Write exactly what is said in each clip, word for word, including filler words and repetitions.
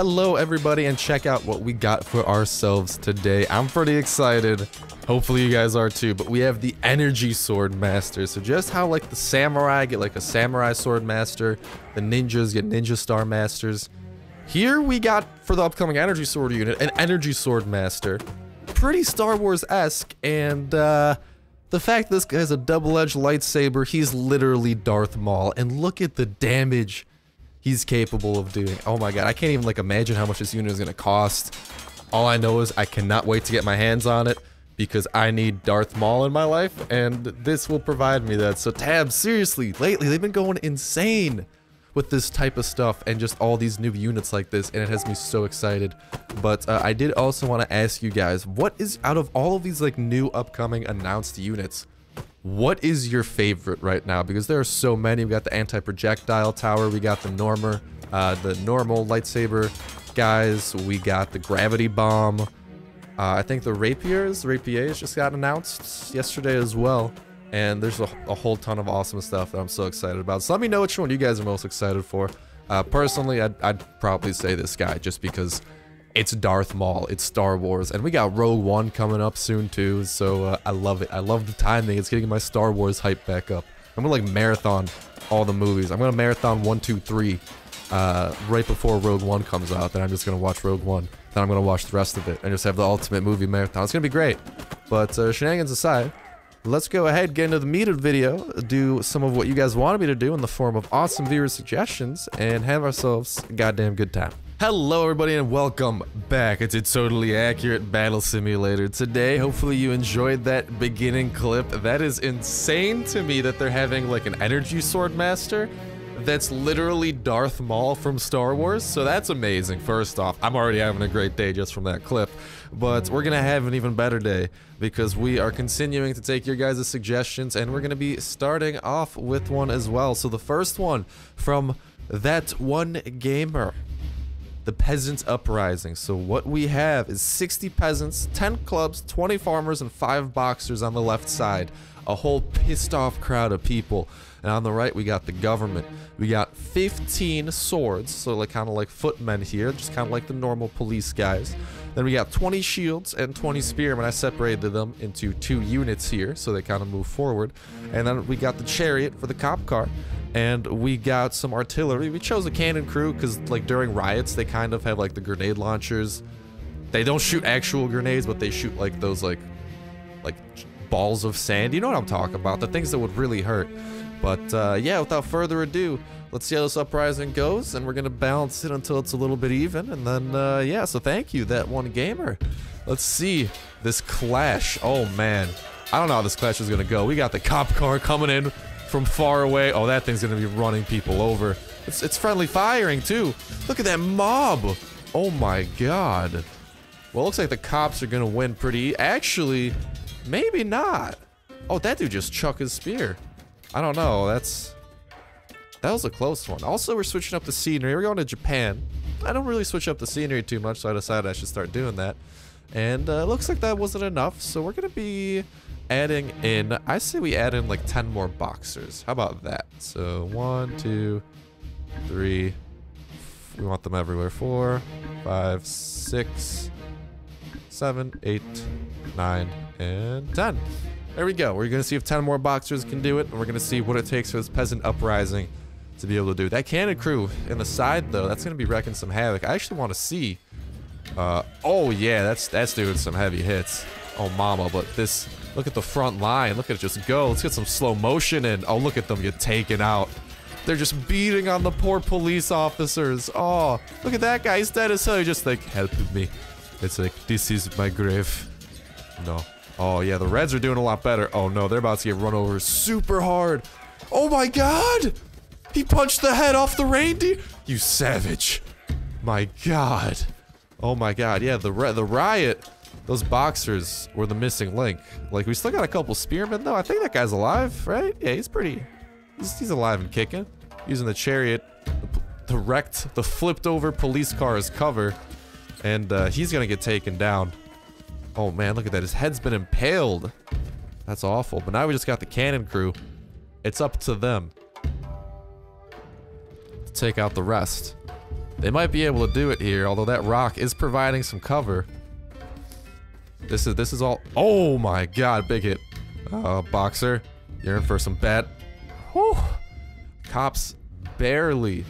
Hello everybody, and check out what we got for ourselves today. I'm pretty excited. Hopefully you guys are too, but we have the Energy Sword Master. So just how like the samurai get like a samurai sword master, the ninjas get ninja star masters. Here we got for the upcoming Energy Sword unit, an Energy Sword Master. Pretty Star Wars-esque, and uh, the fact this guy has a double-edged lightsaber, he's literally Darth Maul, and look at the damage he's capable of doing. Oh my god, I can't even like imagine how much this unit is gonna cost. All I know is I cannot wait to get my hands on it, because I need Darth Maul in my life, and this will provide me that. So Tab, seriously, lately they've been going insane with this type of stuff and just all these new units like this, and it has me so excited. But uh, I did also want to ask you guys, what is, out of all of these like new upcoming announced units, what is your favorite right now? Because there are so many. We got the anti-projectile tower, we got the normer uh the normal lightsaber guys, we got the gravity bomb, uh I think the rapiers rapiers just got announced yesterday as well. And there's a, a whole ton of awesome stuff that I'm so excited about. So let me know which one you guys are most excited for. Uh, personally, I'd, I'd probably say this guy, just because it's Darth Maul, it's Star Wars, and we got Rogue One coming up soon too. So uh, I love it. I love the timing. It's getting my Star Wars hype back up. I'm gonna like marathon all the movies. I'm gonna marathon one, two, three, uh, right before Rogue One comes out. Then I'm just gonna watch Rogue One. Then I'm gonna watch the rest of it and just have the ultimate movie marathon. It's gonna be great. But uh, shenanigans aside, let's go ahead, get into the meat of the video, do some of what you guys wanted me to do in the form of awesome viewer suggestions, and have ourselves a goddamn good time. Hello everybody, and welcome back. It's a Totally Accurate Battle Simulator today. Hopefully you enjoyed that beginning clip. That is insane to me that they're having like an Energy Sword Master that's literally Darth Maul from Star Wars, so that's amazing. First off, I'm already having a great day just from that clip, but we're gonna have an even better day because we are continuing to take your guys' suggestions, and we're gonna be starting off with one as well. So the first one from ThatOneGamer, the Peasant Uprising. So what we have is sixty peasants, ten clubs, twenty farmers, and five boxers on the left side. A whole pissed off crowd of people. And on the right, we got the government. We got fifteen swords, so like kind of like footmen here, just kind of like the normal police guys. Then we got twenty shields and twenty spearmen. I separated them into two units here, so they kind of move forward. And then we got the chariot for the cop car, and we got some artillery. We chose a cannon crew because like during riots, they kind of have like the grenade launchers. They don't shoot actual grenades, but they shoot like those like like balls of sand. You know what I'm talking about? The things that would really hurt. But uh, yeah, without further ado, let's see how this uprising goes, and we're gonna balance it until it's a little bit even, and then uh, yeah. So thank you, ThatOneGamer. Let's see this clash. Oh man, I don't know how this clash is gonna go. We got the cop car coming in from far away. Oh, that thing's gonna be running people over. It's it's friendly firing too. Look at that mob. Oh my god. Well, it looks like the cops are gonna win pretty. Actually, maybe not. Oh, that dude just chucked his spear. I don't know, that's... that was a close one. Also, we're switching up the scenery. We're going to Japan. I don't really switch up the scenery too much, so I decided I should start doing that. And uh, it looks like that wasn't enough, so we're going to be adding in... I say we add in like ten more boxers. How about that? So, one, two, three... we want them everywhere. Four, five, six, seven, eight, nine, and ten. There we go. We're going to see if ten more boxers can do it, and we're going to see what it takes for this peasant uprising to be able to do. That cannon crew in the side, though, that's going to be wrecking some havoc. I actually want to see... Uh, oh, yeah, that's that's doing some heavy hits. Oh, mama, but this... look at the front line. Look at it just go. Let's get some slow motion in. Oh, look at them get taken out. They're just beating on the poor police officers. Oh, look at that guy. He's dead as hell. He's just like, help me. It's like, this is my grave. No. Oh yeah, the Reds are doing a lot better. Oh no, they're about to get run over super hard. Oh my god! He punched the head off the reindeer! You savage. My god. Oh my god, yeah, the the riot. Those boxers were the missing link. Like, we still got a couple spearmen though. I think that guy's alive, right? Yeah, he's pretty... He's, he's alive and kicking. Using the chariot, the, the wrecked, the flipped over police car as cover. And uh, he's gonna get taken down. Oh man, look at that. His head's been impaled. That's awful. But now we just got the cannon crew. It's up to them to take out the rest. They might be able to do it here, although that rock is providing some cover. This is this is all. Oh my God, big hit, uh, boxer. You're in for some bad. Whew. Cops barely,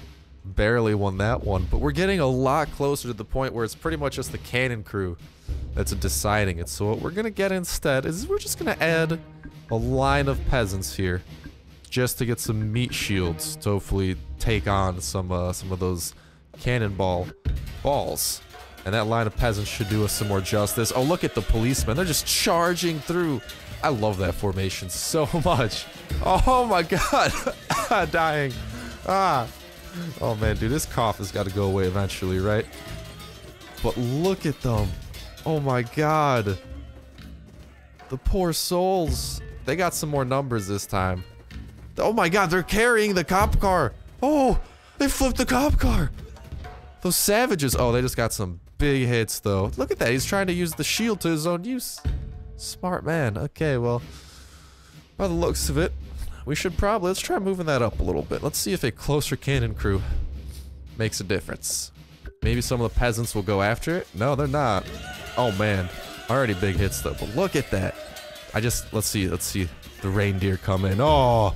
barely won that one, but we're getting a lot closer to the point where it's pretty much just the cannon crew that's deciding it. So what we're gonna get instead is we're just gonna add a line of peasants here, just to get some meat shields to hopefully take on some uh, some of those cannonball balls. And that line of peasants should do us some more justice. Oh, look at the policemen. They're just charging through. I love that formation so much. Oh my God. Dying. Ah. Oh man, dude, this cough has got to go away eventually, right? But look at them. Oh my God. The poor souls. They got some more numbers this time. Oh my God, they're carrying the cop car. Oh, they flipped the cop car. Those savages. Oh, they just got some big hits, though. Look at that. He's trying to use the shield to his own use. Smart man. Okay, well, by the looks of it, we should probably... Let's try moving that up a little bit. Let's see if a closer cannon crew makes a difference. Maybe some of the peasants will go after it. No, they're not. Oh, man. Already big hits, though. But look at that. I just... Let's see. Let's see the reindeer come in. Oh,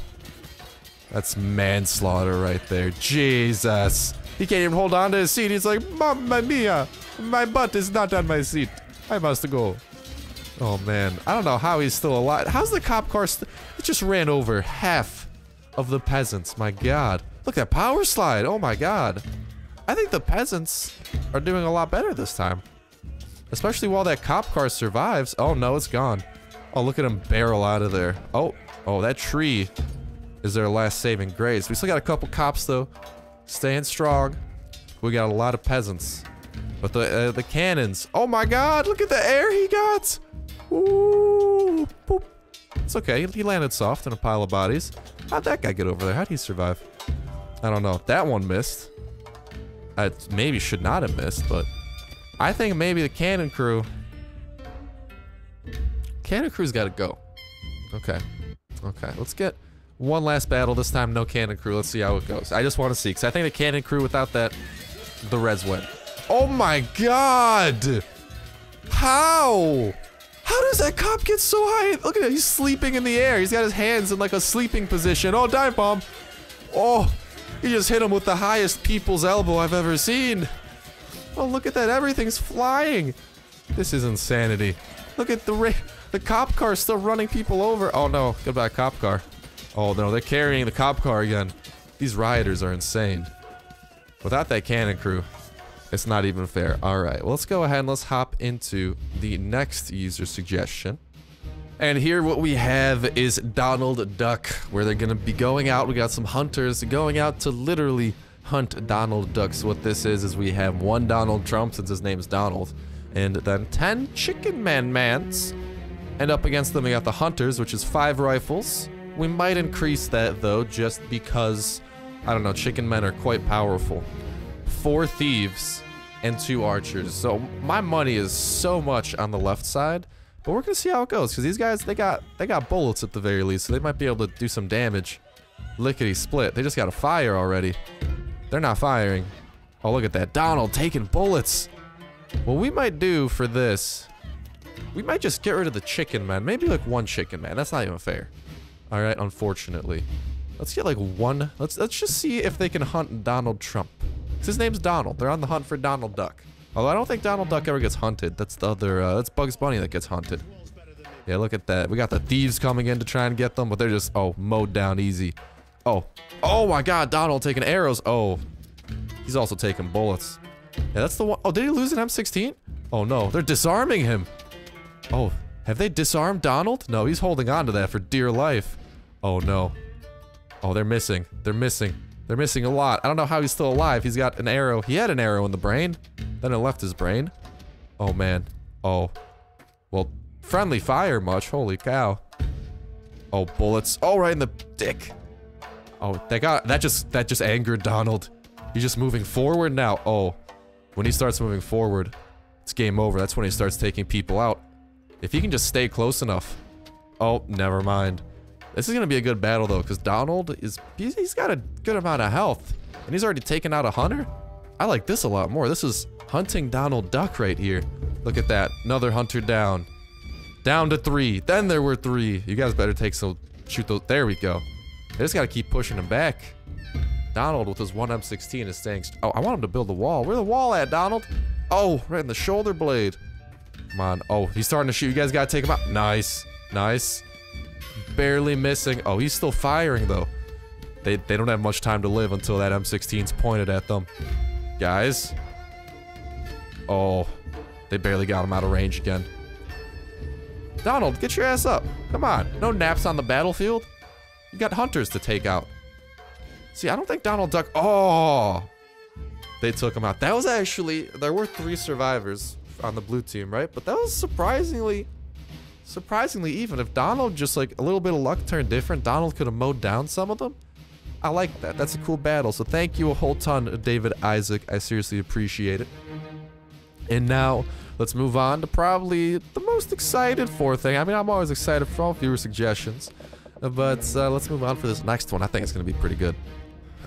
that's manslaughter right there. Jesus. He can't even hold on to his seat. He's like, Mamma mia, my butt is not on my seat. I must go. Oh, man. I don't know how he's still alive. How's the cop car st- It just ran over half of the peasants. My God. Look at that power slide. Oh, my God. I think the peasants are doing a lot better this time. Especially while that cop car survives. Oh, no, it's gone. Oh, look at him barrel out of there. Oh, oh, that tree is their last saving grace. We still got a couple cops, though. Staying strong. We got a lot of peasants. But the uh, the cannons. Oh my God, look at the air he got. Ooh, boop. It's okay, he landed soft in a pile of bodies. How'd that guy get over there? How'd he survive? I don't know. That one missed. I maybe should not have missed, but I think maybe the cannon crew. Cannon crew's gotta go. Okay. Okay, let's get one last battle this time, no cannon crew. Let's see how it goes. I just want to see, because I think the cannon crew without that, the Reds win. Oh my God! How? How does that cop get so high? Look at him, he's sleeping in the air. He's got his hands in like a sleeping position. Oh, dive bomb. Oh, he just hit him with the highest people's elbow I've ever seen. Oh, look at that, everything's flying. This is insanity. Look at the, ra the cop car still running people over. Oh no, goodbye cop car. Oh no, they're carrying the cop car again. These rioters are insane. Without that cannon crew, it's not even fair. Alright, well, let's go ahead and let's hop into the next user suggestion. And here what we have is Donald Duck, where they're gonna be going out. We got some hunters going out to literally hunt Donald Ducks. So what this is, is we have one Donald Trump, since his name's Donald, and then ten Chicken Man Mans. And up against them we got the hunters, which is five rifles. We might increase that, though, just because, I don't know, chicken men are quite powerful. Four thieves and two archers. So my money is so much on the left side, but we're going to see how it goes, because these guys, they got they got bullets at the very least, so they might be able to do some damage. Lickety split. They just got to fire already. They're not firing. Oh, look at that. Donald taking bullets. What we might do for this, we might just get rid of the chicken man. Maybe like one chicken man. That's not even fair. All right, unfortunately. Let's get like one. Let's let's just see if they can hunt Donald Trump. His name's Donald. They're on the hunt for Donald Duck. Although I don't think Donald Duck ever gets hunted. That's the other, uh, that's Bugs Bunny that gets hunted. Yeah, look at that. We got the thieves coming in to try and get them, but they're just, oh, mowed down easy. Oh, oh my God, Donald taking arrows. Oh, he's also taking bullets. Yeah, that's the one. Oh, did he lose an M sixteen? Oh no, they're disarming him. Oh, have they disarmed Donald? No, he's holding on to that for dear life. Oh no. Oh, they're missing. They're missing. They're missing a lot. I don't know how he's still alive. He's got an arrow. He had an arrow in the brain. Then it left his brain. Oh, man. Oh. Well, friendly fire much. Holy cow. Oh, bullets. Oh, right in the dick. Oh, that got that just that just angered Donald. He's just moving forward now. Oh. When he starts moving forward, it's game over. That's when he starts taking people out. If he can just stay close enough. Oh, never mind. This is going to be a good battle, though, because Donald is... He's got a good amount of health. And he's already taken out a hunter? I like this a lot more. This is hunting Donald Duck right here. Look at that. Another hunter down. Down to three. Then there were three. You guys better take some... Shoot those. There we go. They just gotta keep pushing him back. Donald with his one M sixteen is staying... Oh, I want him to build a wall. Where's the wall at, Donald? Oh, right in the shoulder blade. Come on. Oh, he's starting to shoot. You guys gotta take him out. Nice. Nice. Barely missing. Oh, he's still firing, though. They, they don't have much time to live until that M sixteen's pointed at them. Guys. Oh. They barely got him out of range again. Donald, get your ass up. Come on. No naps on the battlefield. You got hunters to take out. See, I don't think Donald Duck... Oh! They took him out. That was actually... There were three survivors on the blue team, right? But that was surprisingly... Surprisingly even. If Donald just, like, a little bit of luck turned different, Donald could have mowed down some of them. I like that. That's a cool battle. So thank you a whole ton, David Isaac. I seriously appreciate it. And now... Let's move on to probably the most excited for thing. I mean, I'm always excited for all viewer suggestions, but uh, let's move on for this next one. I think it's going to be pretty good.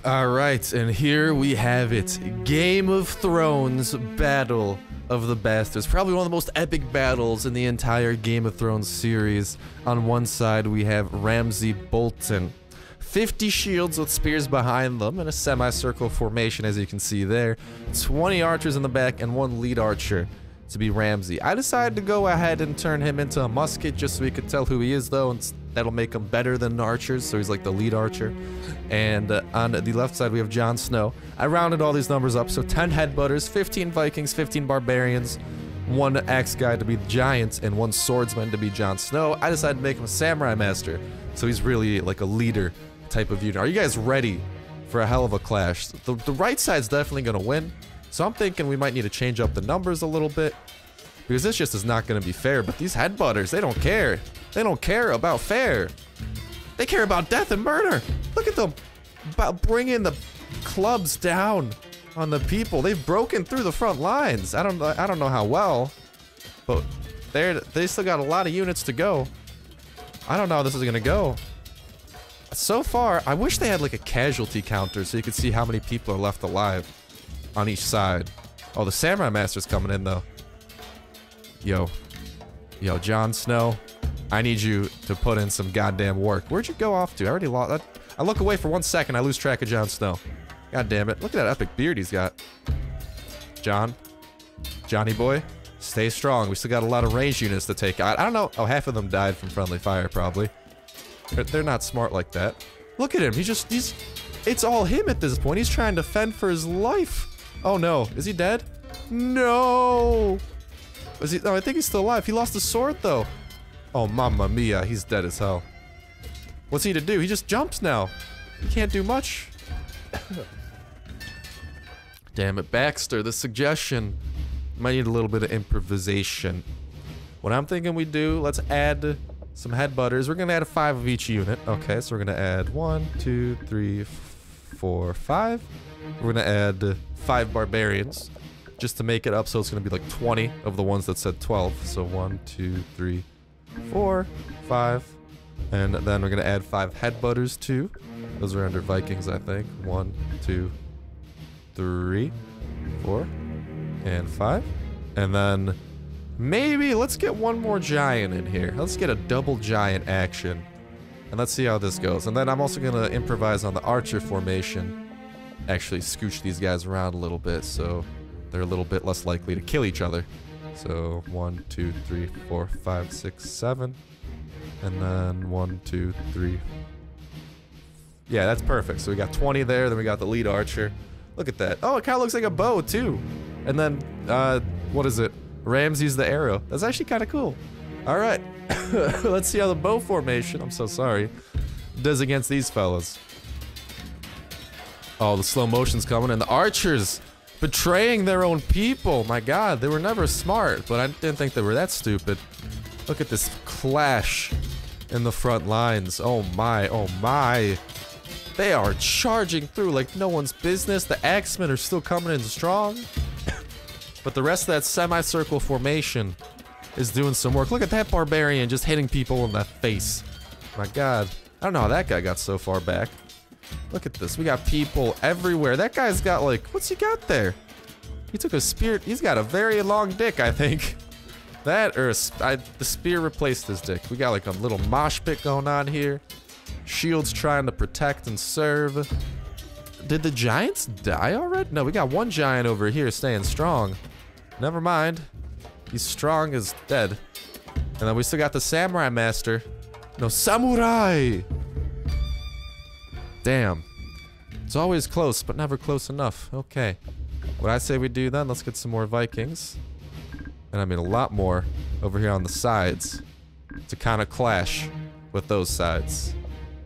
All right, and here we have it. Game of Thrones Battle of the Bastards. Probably one of the most epic battles in the entire Game of Thrones series. On one side, we have Ramsay Bolton. fifty shields with spears behind them in a semicircle formation, as you can see there. twenty archers in the back and one lead archer to be Ramsay. I decided to go ahead and turn him into a musket just so we could tell who he is, though, and that'll make him better than archers, so he's like the lead archer. And uh, on the left side, we have Jon Snow. I rounded all these numbers up, so ten headbutters, fifteen Vikings, fifteen barbarians, one axe guy to be the giants, and one swordsman to be Jon Snow. I decided to make him a samurai master, so he's really like a leader type of unit. Are you guys ready for a hell of a clash? The, the right side's definitely gonna win. So I'm thinking we might need to change up the numbers a little bit, because this just is not going to be fair. But these headbutters, they don't care. They don't care about fair. They care about death and murder. Look at them bringing the clubs down on the people. They've broken through the front lines. I don't, I don't know how well, but they they still got a lot of units to go. I don't know how this is going to go. So far, I wish they had like a casualty counter so you could see how many people are left alive on each side. Oh, the Samurai Master's coming in, though. Yo. Yo, Jon Snow. I need you to put in some goddamn work. Where'd you go off to? I already lost... I look away for one second, I lose track of Jon Snow. God damn it. Look at that epic beard he's got. Jon. Johnny boy. Stay strong. We still got a lot of range units to take out. I don't know... Oh, half of them died from friendly fire, probably. They're not smart like that. Look at him. He just... He's... It's all him at this point. He's trying to fend for his life. Oh no, is he dead? No! Is he? No, I think he's still alive. He lost his sword though. Oh, mamma mia, he's dead as hell. What's he to do? He just jumps now. He can't do much. Damn it, Baxter, the suggestion. Might need a little bit of improvisation. What I'm thinking we do, let's add some headbutters. We're gonna add a five of each unit. Okay, so we're gonna add one, two, three, four, five. We're gonna add five barbarians just to make it up, so it's gonna be like twenty of the ones that said twelve. So one, two, three, four, five, and then we're gonna add five headbutters too. Those are under Vikings, I think. One, two, three, four, and five. And then maybe let's get one more giant in here. Let's get a double giant action, and let's see how this goes. And then I'm also gonna improvise on the archer formation. Actually scooch these guys around a little bit so they're a little bit less likely to kill each other. So one, two, three, four, five, six, seven, and then one, two, three. Yeah, that's perfect. So we got twenty there, then we got the lead archer. Look at that. Oh, it kind of looks like a bow too. And then uh what is it? Ramsay's the arrow. That's actually kind of cool. All right. Let's see how the bow formation, I'm so sorry, does against these fellas. Oh, the slow motion's coming, and the archers betraying their own people. My God, they were never smart, but I didn't think they were that stupid. Look at this clash in the front lines. Oh my, oh my. They are charging through like no one's business. The axemen are still coming in strong. But the rest of that semicircle formation is doing some work. Look at that barbarian just hitting people in the face. My God. I don't know how that guy got so far back. Look at this. We got people everywhere. That guy's got like... What's he got there? He took a spear. He's got a very long dick, I think. That or a, I, the spear replaced his dick. We got like a little mosh pit going on here. Shields trying to protect and serve. Did the giants die already? No, we got one giant over here staying strong. Never mind. He's strong as dead. And then we still got the samurai master. No, samurai! Damn. It's always close, but never close enough. Okay. What I say we do then, let's get some more Vikings. And I mean a lot more over here on the sides to kind of clash with those sides.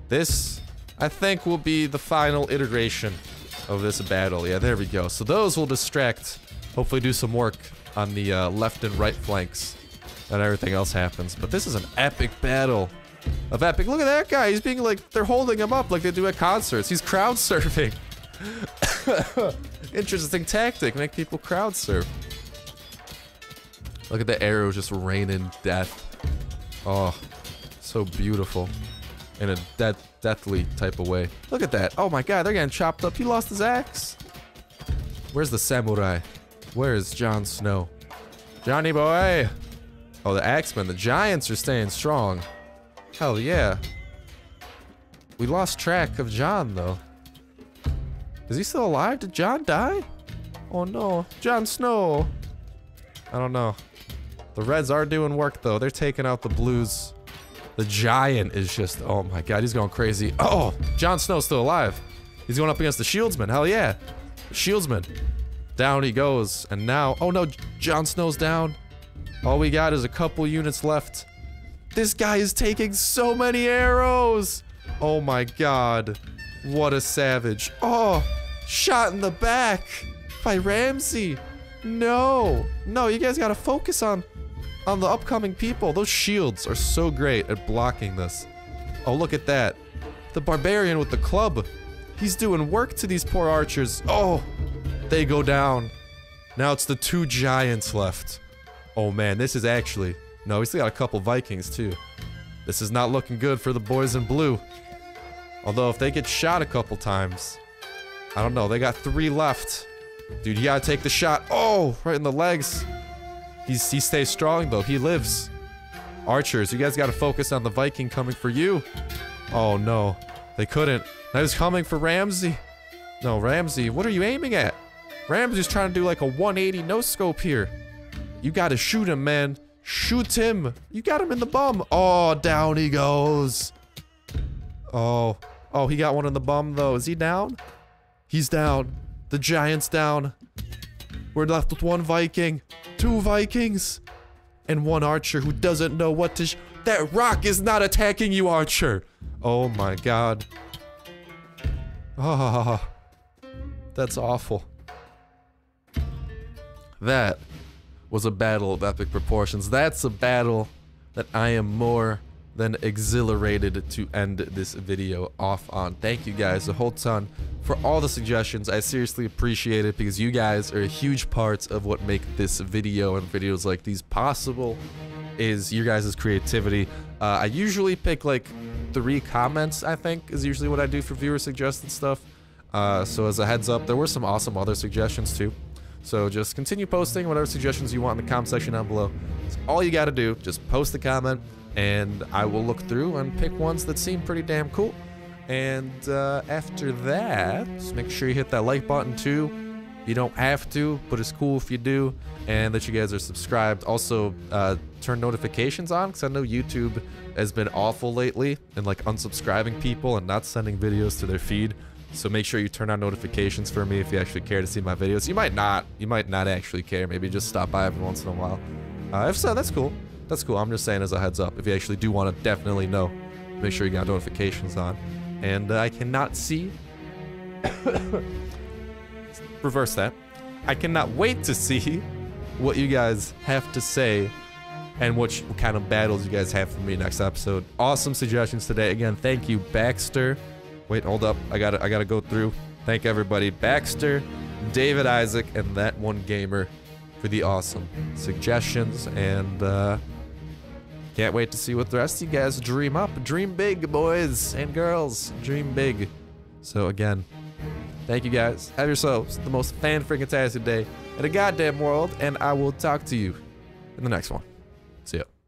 This, I think, will be the final iteration of this battle. Yeah, there we go. So those will distract, hopefully do some work on the uh, left and right flanks, and everything else happens. But this is an epic battle of epic. Look at that guy. He's being like, they're holding him up like they do at concerts. He's crowd surfing. Interesting tactic. Make people crowd surf. Look at the arrow just raining death. Oh, so beautiful. In a death, deathly type of way. Look at that. Oh my god, they're getting chopped up. He lost his axe. Where's the samurai? Where is Jon Snow? Johnny boy! Oh, the axemen. The giants are staying strong. Hell yeah. We lost track of Jon, though. Is he still alive? Did Jon die? Oh no. Jon Snow! I don't know. The Reds are doing work, though. They're taking out the Blues. The Giant is just... Oh, my God. He's going crazy. Oh! Jon Snow's still alive. He's going up against the Shieldsman. Hell yeah. The Shieldsman. Down he goes. And now... Oh, no. Jon Snow's down. All we got is a couple units left. This guy is taking so many arrows! Oh, my God. What a savage. Oh! Shot in the back by Ramsay. No, no, you guys gotta focus on on the upcoming people. Those shields are so great at blocking this. Oh, look at that. The barbarian with the club. He's doing work to these poor archers. Oh, they go down. Now it's the two giants left. Oh man, this is actually... No, he's still got a couple Vikings too. This is not looking good for the boys in blue. Although if they get shot a couple times, I don't know, they got three left. Dude, you gotta take the shot. Oh, right in the legs. He's, he stays strong, though. He lives. Archers, you guys gotta focus on the Viking coming for you. Oh, no. They couldn't. Now he's coming for Ramsay. No, Ramsay, what are you aiming at? Ramsay's trying to do like a one eighty no-scope here. You gotta shoot him, man. Shoot him. You got him in the bum. Oh, down he goes. Oh. Oh, he got one in the bum, though. Is he down? He's down. The giant's down. We're left with one Viking, two Vikings, and one archer who doesn't know what to sh- That rock is not attacking you, archer! Oh my god. Ah, oh, that's awful. That was a battle of epic proportions. That's a battle that I am more than exhilarated to end this video off on. Thank you guys a whole ton for all the suggestions. I seriously appreciate it because you guys are a huge part of what make this video and videos like these possible, is your guys' creativity. Uh, I usually pick like three comments, I think, is usually what I do for viewer suggested stuff. Uh, so as a heads up, there were some awesome other suggestions too. So just continue posting whatever suggestions you want in the comment section down below. It's all you gotta do, just post a comment, and I will look through and pick ones that seem pretty damn cool. And uh, after that, just make sure you hit that like button too. You don't have to, but it's cool if you do, and that you guys are subscribed. Also, uh, turn notifications on, because I know YouTube has been awful lately and like unsubscribing people and not sending videos to their feed. So make sure you turn on notifications for me if you actually care to see my videos. You might not. You might not actually care. Maybe just stop by every once in a while. Uh, if so, that's cool. That's cool. I'm just saying as a heads up. If you actually do want to definitely know, make sure you got notifications on. And uh, I cannot see... Reverse that. I cannot wait to see what you guys have to say and what kind of battles you guys have for me next episode. Awesome suggestions today. Again, thank you, Baxter. Wait, hold up. I gotta, I gotta go through. Thank everybody. Baxter, David Isaac, and ThatOneGamer for the awesome suggestions. And, uh... can't wait to see what the rest of you guys dream up. Dream big, boys and girls. Dream big. So again, thank you guys. Have yourselves the most fan-freaking-tastic day in the goddamn world, and I will talk to you in the next one. See ya.